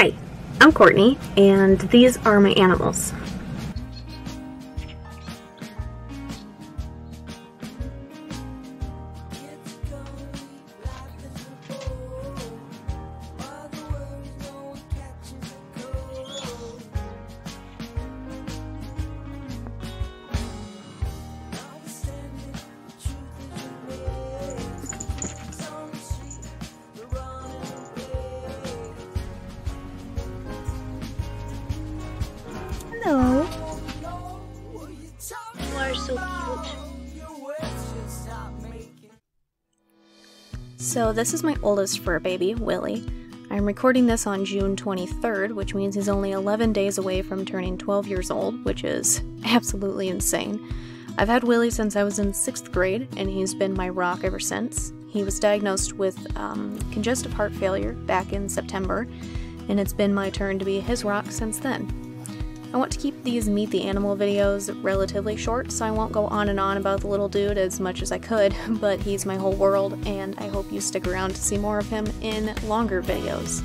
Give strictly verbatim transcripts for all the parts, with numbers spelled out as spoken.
Hi, I'm Courtney, and these are my animals. Hello. You are so cute. So this is my oldest fur baby, Willie. I'm recording this on June twenty-third, which means he's only eleven days away from turning twelve years old, which is absolutely insane. I've had Willie since I was in sixth grade, and he's been my rock ever since. He was diagnosed with um, congestive heart failure back in September, and it's been my turn to be his rock since then. I want to keep these Meet the Animal videos relatively short, so I won't go on and on about the little dude as much as I could, but he's my whole world, and I hope you stick around to see more of him in longer videos.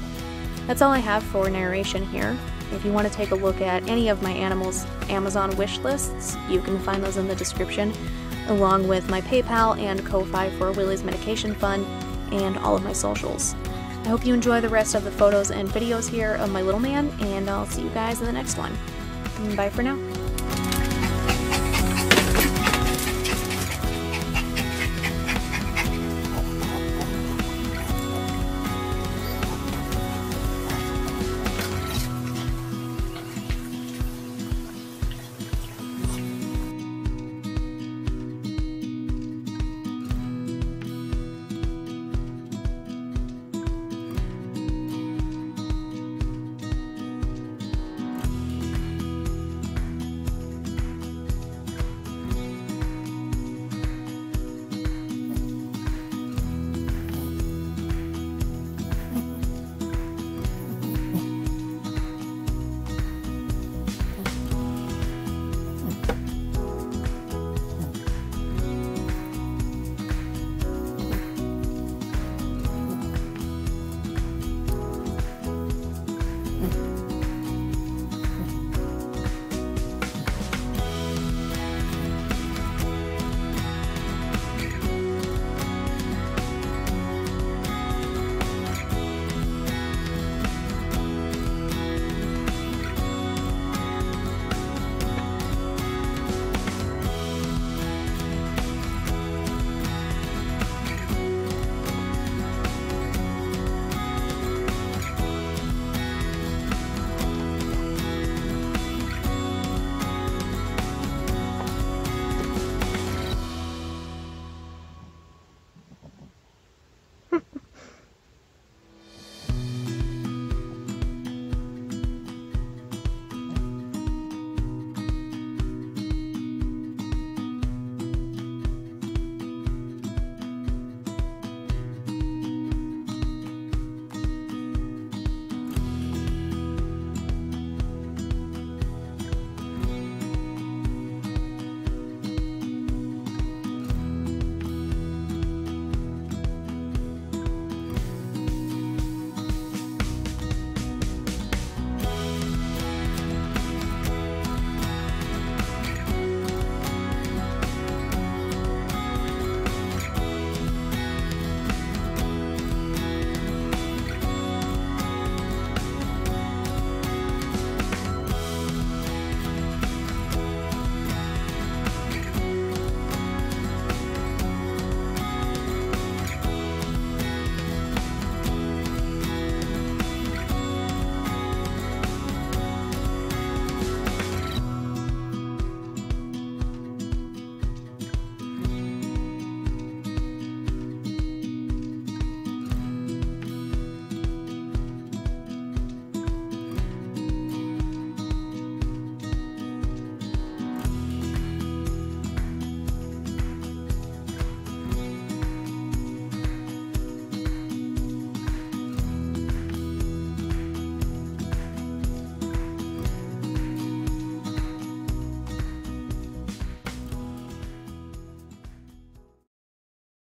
That's all I have for narration here. If you want to take a look at any of my animals' Amazon wish lists, you can find those in the description, along with my PayPal and Ko-Fi for Willie's Medication Fund, and all of my socials. I hope you enjoy the rest of the photos and videos here of my little man, and I'll see you guys in the next one. Bye for now.